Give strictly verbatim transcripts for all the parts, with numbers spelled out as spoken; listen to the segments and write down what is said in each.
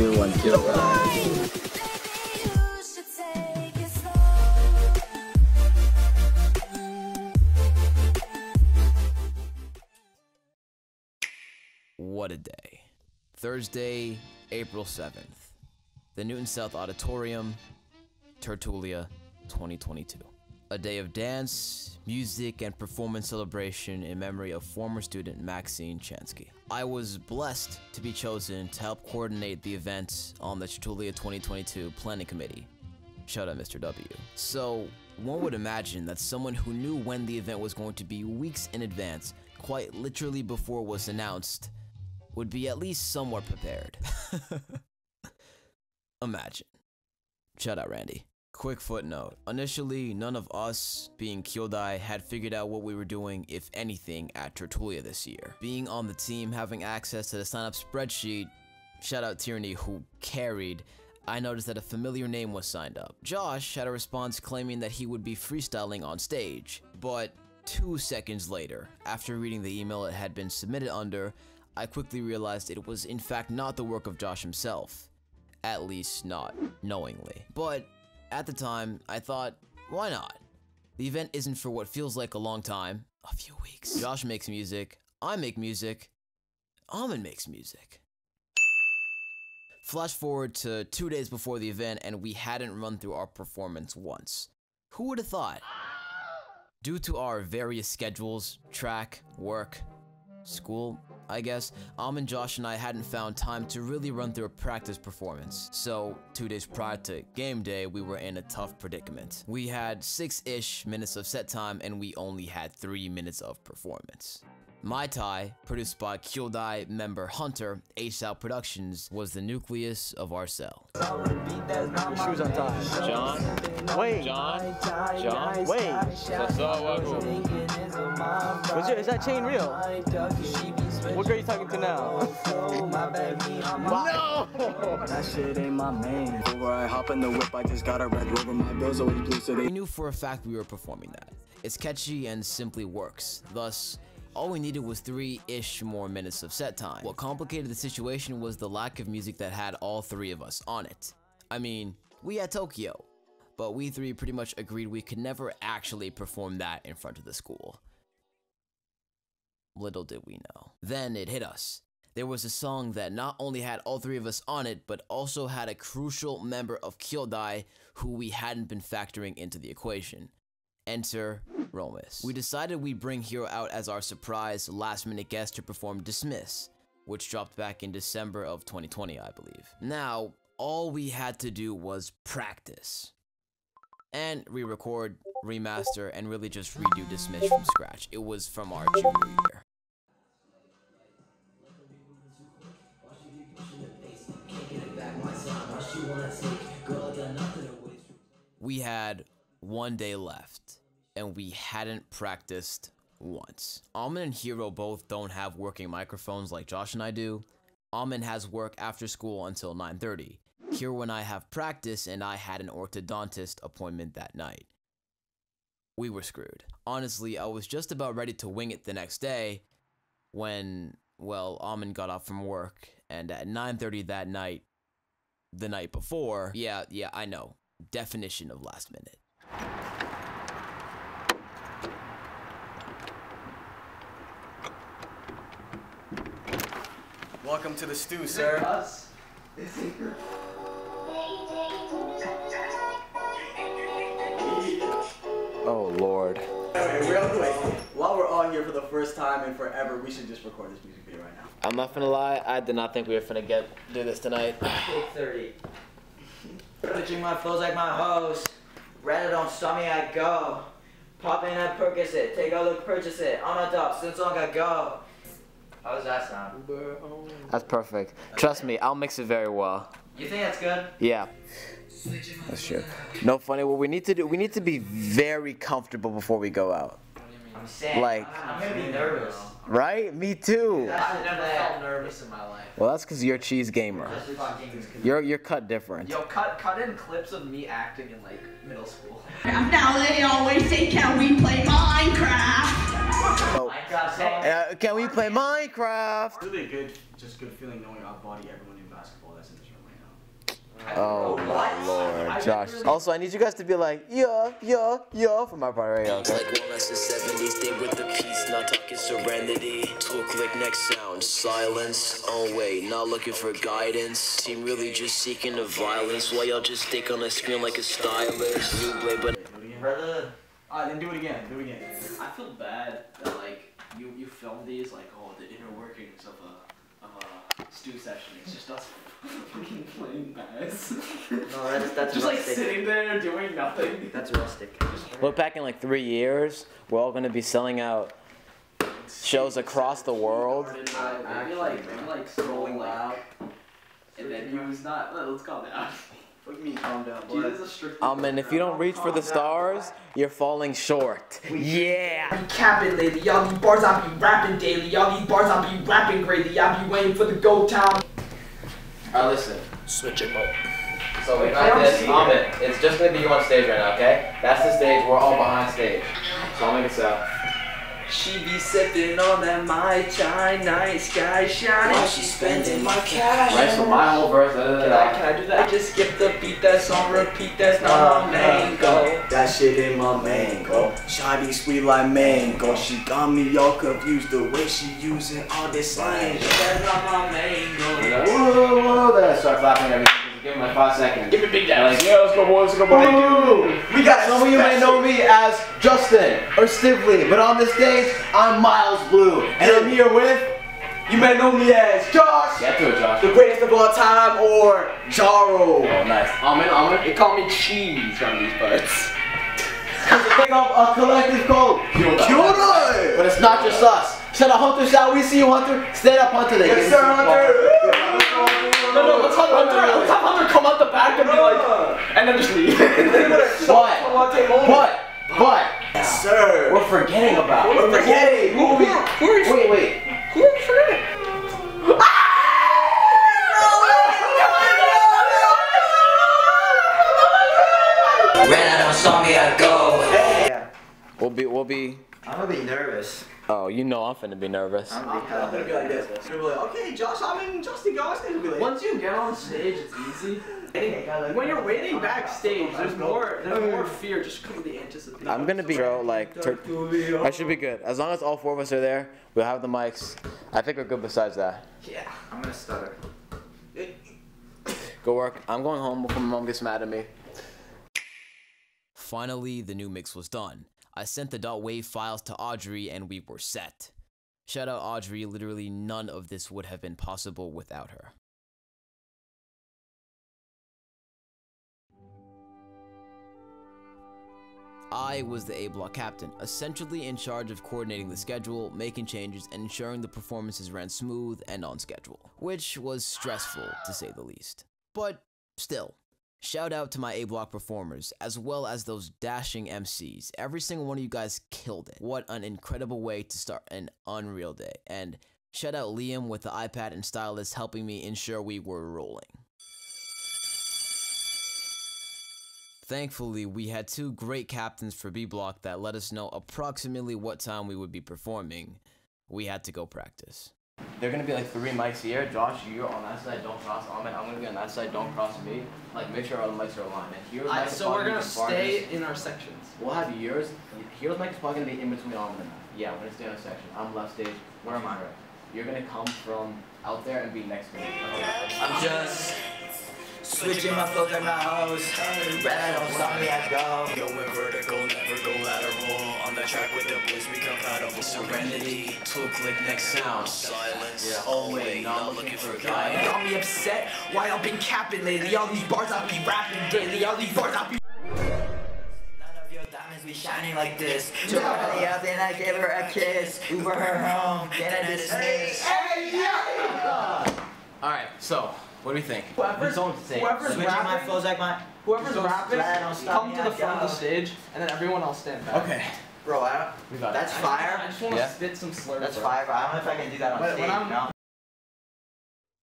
two, one, two. What a day. Thursday, April seventh. The Newton South Auditorium, Tertulia twenty twenty-two. A day of dance, music, and performance celebration in memory of former student Maxine Chansky. I was blessed to be chosen to help coordinate the event on the Tertulia twenty twenty-two Planning Committee. Shout out Mister W. So, one would imagine that someone who knew when the event was going to be weeks in advance, quite literally before it was announced, would be at least somewhat prepared. Imagine. Shout out Randy. Quick footnote, initially none of us, being Kyoudai, had figured out what we were doing, if anything, at Tertulia this year. Being on the team, having access to the sign-up spreadsheet, shout out Tierney who carried, I noticed that a familiar name was signed up. Josh had a response claiming that he would be freestyling on stage, but two seconds later, after reading the email it had been submitted under, I quickly realized it was in fact not the work of Josh himself, at least not knowingly. But at the time, I thought, why not? The event isn't for what feels like a long time, a few weeks. Josh makes music, I make music, Almond makes music. Flash forward to two days before the event and we hadn't run through our performance once. Who would have thought? Due to our various schedules, track, work, school, I guess, Almond, Josh, and I hadn't found time to really run through a practice performance. So, two days prior to game day, we were in a tough predicament. We had six-ish minutes of set time, and we only had three minutes of performance. Mai Tai, produced by Kyoudai member Hunter Ace Out Productions, was the nucleus of our cell. Your shoes on time. John. Wait. John. John. Wait. Was your, is that chain real? What girl are you talking to now? No! That shit ain't my main. Before I hop in the whip, I just got a red rover. My bill's always blue, so they. We knew for a fact we were performing that. It's catchy and simply works. Thus, all we needed was three-ish more minutes of set time. What complicated the situation was the lack of music that had all three of us on it. I mean, we had Tokyo, but we three pretty much agreed we could never actually perform that in front of the school. Little did we know. Then it hit us. There was a song that not only had all three of us on it, but also had a crucial member of Kyoudai who we hadn't been factoring into the equation. Enter Romus. We decided we'd bring Hiro out as our surprise last-minute guest to perform Dismiss, which dropped back in December of twenty twenty, I believe. Now, all we had to do was practice. And re-record, remaster, and really just redo Dismiss from scratch. It was from our junior year. We had one day left, and we hadn't practiced once. Almond and Hiro both don't have working microphones like Josh and I do. Almond has work after school until nine thirty. Hiro and I have practice, and I had an orthodontist appointment that night. We were screwed. Honestly, I was just about ready to wing it the next day when, well, Almond got off from work, and at nine thirty that night, the night before, yeah, yeah, I know, definition of last minute. Welcome to the stew, is sir. It us? Is it her? Oh Lord. Anyway, real quick, while we're all here for the first time and forever, we should just record this music video right now. I'm not gonna lie, I did not think we were gonna get do this tonight. eight thirty. Touching my flows like my hoes. Reddit on stomach I go. Pop in and purchase it. Take a look, purchase it. On a dog, since long I go. How does that sound? That's perfect. Okay. Trust me, I'll mix it very well. You think that's good? Yeah. That's true. No funny, what we need to do, we need to be very comfortable before we go out. What do you mean? I'm saying, like, I'm gonna be nervous. Right? Me too. Dude, I've never felt nervous in my life. Well, that's because you're a Cheez gamer. You're, you're cut different. Yo, cut, cut in clips of me acting in, like, middle school. Now they always say, can we play Minecraft? Oh. Uh, can we play Minecraft? Really good, just good feeling knowing I'll body everyone in basketball that's in this room right Oh my lord, Josh. Also, I need you guys to be like, yeah, yeah, yeah, for my part right now. Okay? Like one less than seventies, stay with the peace, not talking serenity. Talk like next sound, silence. Oh wait, not looking for guidance. Team really just seeking the violence. Why y'all just stick on the screen like a stylist? New play, but brother. Alright, then do it again. Do it again. I feel bad that like you you film these like oh the inner workings of a of a stew session. It's just us. Fucking playing bass. No, that's, that's just rustic. Like sitting there doing nothing. That's rustic. Look back in like three years, we're all gonna be selling out shows across the world. I feel like I'm like scrolling out, and then he was not. Let's calm down. Look at me, calm down, boy. Um, and if you don't reach for the stars, you're falling short. Yeah. I be capping lately, y'all be bars. I be rapping daily, y'all be bars. I be rapping greatly. I be waiting for the go time. Alright, listen. Switch it up. So we got this. Um, it. It's just gonna be you on stage right now, okay? That's the stage. We're all behind stage. So I'll make it so. She be sipping on that Mai Tai, night sky shining. Why she spending my cash? Right, so my whole verse. Da, da, da, da. Can I, can I do that? I just skip the beat that's on repeat. That's not my mango. That shit ain't my mango. Shiny sweet like mango. She got me all confused the way she using all this slang. That's not my mango. Whoa, whoa, whoa. Then I start clapping everything. Give me like five seconds. Give me big dance. Like, yo, let's go, boys, let's go, boys. We got some of you may know me as Justin or Stively, but on this stage, I'm Myles Blue. And I'm here with, you may know me as Josh. Get to it, Josh. The greatest of all time, or Jarou. Oh, nice. I'm in, I'm in. They call me Cheez on these parts. It's a thing of a collective called Kyoudai. But it's not just us. Shout out Hunter, shout out. We see you, Hunter. Stand up, Hunter. They yes, sir, Hunter. No, no, let's have Hunter, let's have Hunter come out the back and be like, and then just leave. But, but, but, yes, sir, we're forgetting about. We're, we're forgetting. Who are we? Who are we? Wait, wait. Who are we forgetting? Ran out of song, I go. Yeah. We'll be, we'll be. I'm gonna be nervous. Oh, you know I'm finna be nervous. I'm gonna be, I'm gonna be like this. You're gonna be like, okay, Josh, I'm in Justin Gosling. Once you get on stage, it's easy. When you're waiting backstage, there's more, there's more fear just because of the anticipation. I'm gonna be, bro, like, I should be good. As long as all four of us are there, we'll have the mics. I think we're good besides that. Yeah, I'm gonna stutter. Go work. I'm going home before my mom gets mad at me. Finally, the new mix was done. I sent the .wave files to Audrey and we were set. Shout out Audrey, literally none of this would have been possible without her. I was the A block captain, essentially in charge of coordinating the schedule, making changes, and ensuring the performances ran smooth and on schedule, which was stressful to say the least. But still. Shout out to my A block performers, as well as those dashing M Cs. Every single one of you guys killed it. What an incredible way to start an unreal day. And shout out Liam with the iPad and stylus helping me ensure we were rolling. Thankfully, we had two great captains for B block that let us know approximately what time we would be performing. We had to go practice. They're gonna be like three mics here. Josh, you're on that side, don't cross Ahmed. I'm gonna be on that side, don't cross me. Like, make sure all the mics are aligned. And here's I, so we're gonna stay in our sections. We'll have yours. Here's mic is probably gonna be in between Ahmed and I. Yeah, we're gonna stay on a section. I'm left stage. Where am I? Right? You're gonna come from out there and be next to me. Okay. I'm just switching my focus at my house. Red, I'm sorry, I go. Going vertical, never go lateral. On the track with the boys, we compatible. Serenity, talk like next sound. Silence, yeah. Always not looking for a guy. Got me upset, why I've been capping lately. All these bars I be rapping daily. All these bars I be. Be shining like this. To no. Her out, then I gave her a kiss. Uber her home, then I dismiss. Hey, yeah! Alright, so. What do you think? Whoever's, whoever's rapping, my flows like my, whoever's rapping, come to the front of the stage, and then everyone else stand back. Okay. Bro, I don't, we got that's it. fire. I just want to yeah. spit some slurs. That's bro. fire, bro. I don't know if I can do that on Wait, stage. No.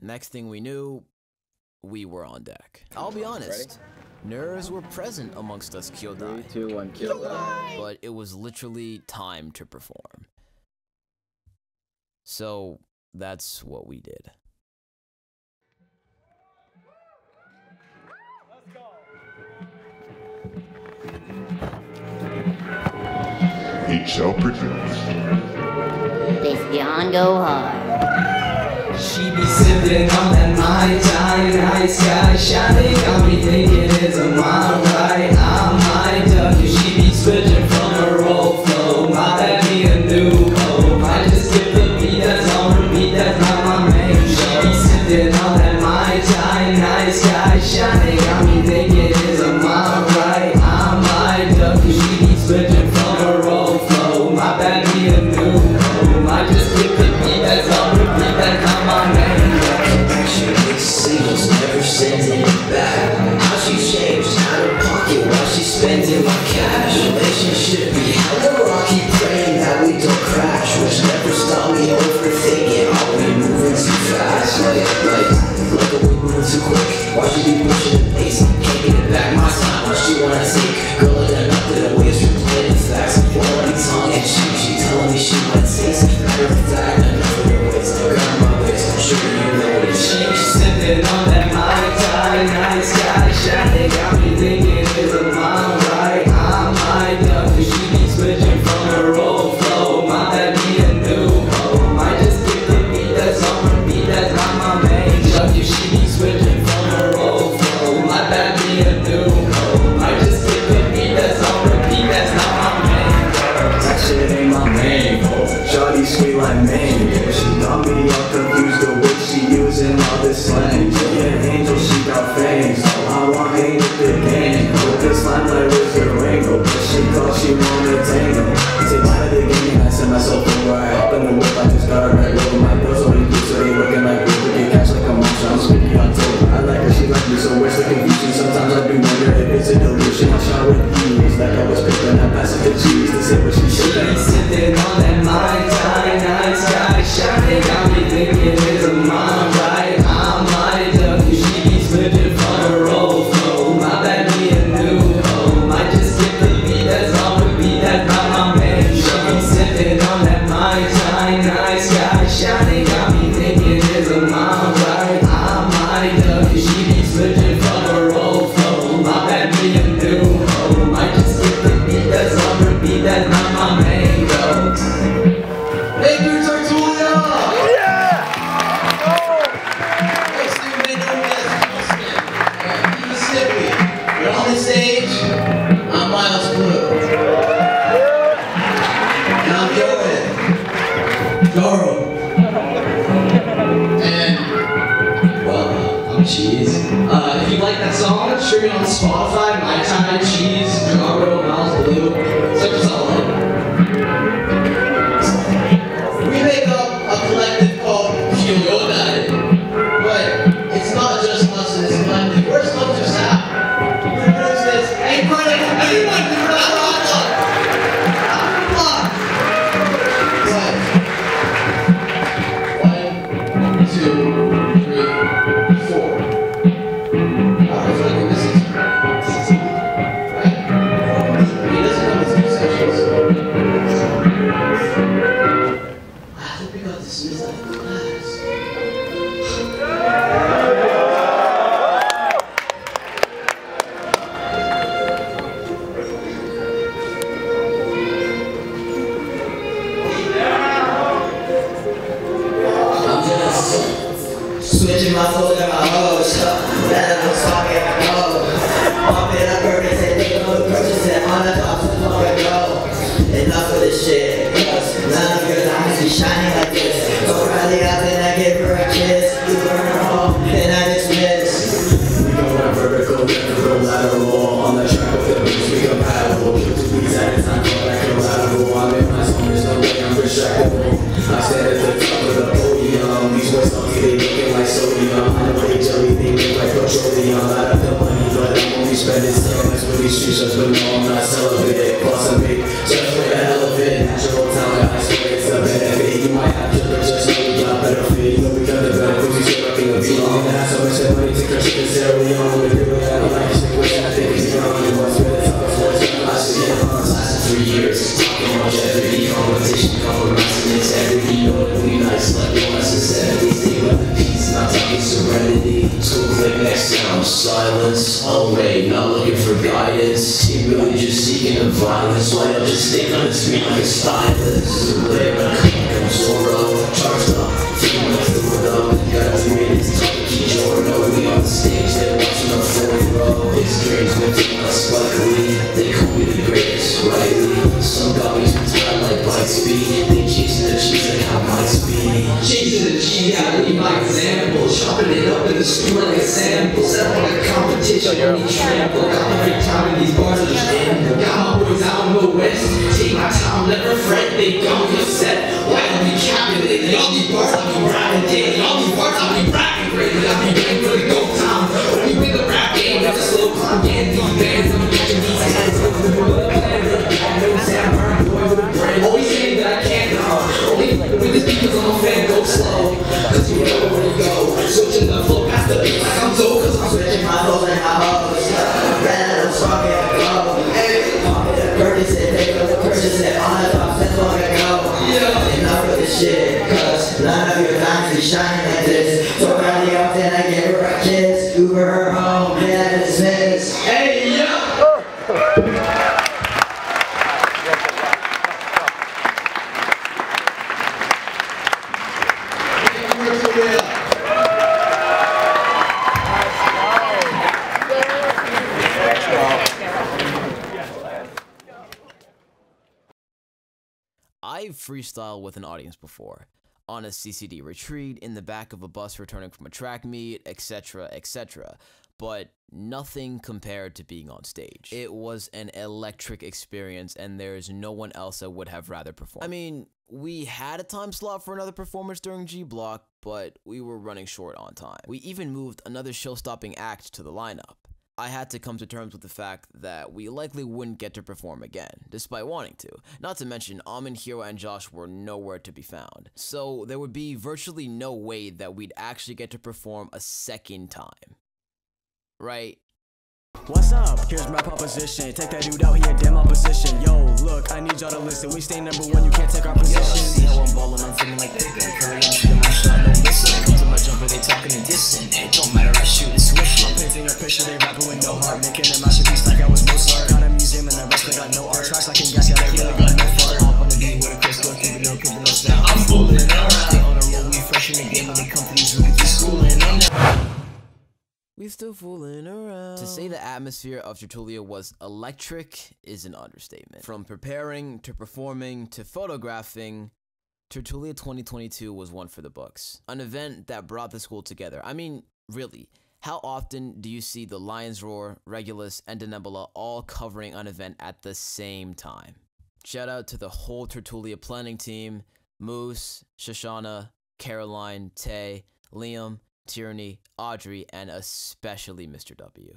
Next thing we knew, we were on deck. I'll be honest, ready? Nerves were present amongst us Kyoudai. Three, two, one, Kyoudai. But it was literally time to perform. So, that's what we did. Ace Out Productions. This John go hard. She be sipping on that Mai Tai, night sky shining. Got me thinking it's a mile right. I might duck you. She be switching from her old flow. Might that be a new hope? I just give the beat that's on repeat. That's not my main show. She be sipping on that Mai Tai, night sky shining. Got me thinking it's a mile right. I might duck you. She be switching. Jarou. And, well, I'm Cheez. Uh, if you like that song, stream it on Spotify, Mai Tai, Cheez, Jarou, Myles Blue, such as all of them. We make up a collective called Kyoudai, but it's not just us in this collective. We're supposed to stop. We produce this in front of anyone who does not. Next time. from silence, away, not looking for guidance. He really just seeking a violence. Why don't just stick on his feet like a stylus? There I think I'm Zorro, charged up, feeling like the window. Guys, we made his Taki Jordan. We on the stage, they're watching our fourth row. His dreams went through us luckily. They call me the greatest, rightly. Some got me tied like Mike's feet. They Cheez the Cheez like how Mike's feet. Cheez the Cheez, I lead my example. Chopping it up in the street like a sample. Set up like a competition, only trample. Got every time in these bars, I just end. Got my boys out in the west. Take my time, never fret. They gon' get set. Why don't we calculate? They all these bars, I'll be riding daily. All these bars, I'll be rapping greatly. I'll be ready for the go time. Only with the rap game, that's a slow climb. Getting these bands, I'm catching these hands. Looking for the plans, I know Sam, boy with a brand. Always saying that I can't, huh? Only with the speakers on my fan, go slow. Cause you know where to go. Switching the flow past the beat like I'm so. Cause I'm stretching my hoes and my hoes. I'm bad, I'm strong, and I go. Hey, purchase it, they go to purchase it. All the time, that's long ago. Yeah. Enough with this shit, cause none of your lines be shining like this. So rarely often I give her a kiss. Uber her home, and I dismiss. Hey, yo! I've freestyled with an audience before, on a C C D retreat, in the back of a bus returning from a track meet, etc, et cetera, but nothing compared to being on stage. It was an electric experience, and there is no one else I would have rather performed. I mean, we had a time slot for another performance during G Block, but we were running short on time. We even moved another show-stopping act to the lineup. I had to come to terms with the fact that we likely wouldn't get to perform again, despite wanting to. Not to mention, Amin, Hero, and Josh were nowhere to be found. So there would be virtually no way that we'd actually get to perform a second time. Right? What's up? Here's my proposition. Take that dude out, he a damn opposition. Yo, look, I need y'all to listen. We stay number one, you can't take our position. Yo, see how I'm ballin', I'm feeling like thick and curry. I'm shooting my shot, no missing. Come to my jumper, they talking and dissing. It don't matter, I shoot and swish. I'm painting a picture, they rapping with no heart. Making a masterpiece like I was Mozart. Got a museum and the rest, I got no art. Tracks like in gas, yeah, they really got no fart. Hop on the beat with a crystal, keeping no keeping no sound. I'm fooling around. On a roll, we fresh in the game, and the company's really through schooling. I'm never. We still fooling around. To say the atmosphere of Tertulia was electric is an understatement. From preparing, to performing, to photographing, Tertulia twenty twenty-two was one for the books. An event that brought the school together. I mean, really, how often do you see the Lions Roar, Regulus, and Denebola all covering an event at the same time? Shout out to the whole Tertulia planning team, Moose, Shoshana, Caroline, Tay, Liam, Tyranny, Audrey, and especially Mister W.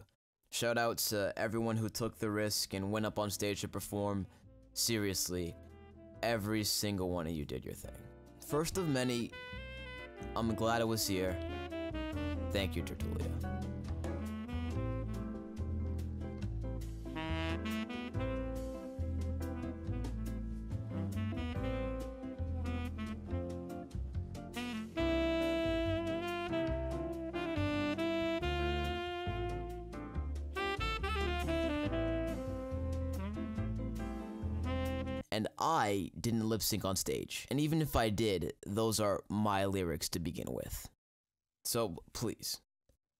Shout out to everyone who took the risk and went up on stage to perform. Seriously, every single one of you did your thing. First of many, I'm glad I was here. Thank you, Tertulia. And I didn't lip sync on stage. And even if I did, those are my lyrics to begin with. So please,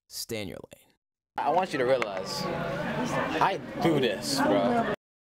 stay in your lane. I want you to realize, I do this, bro.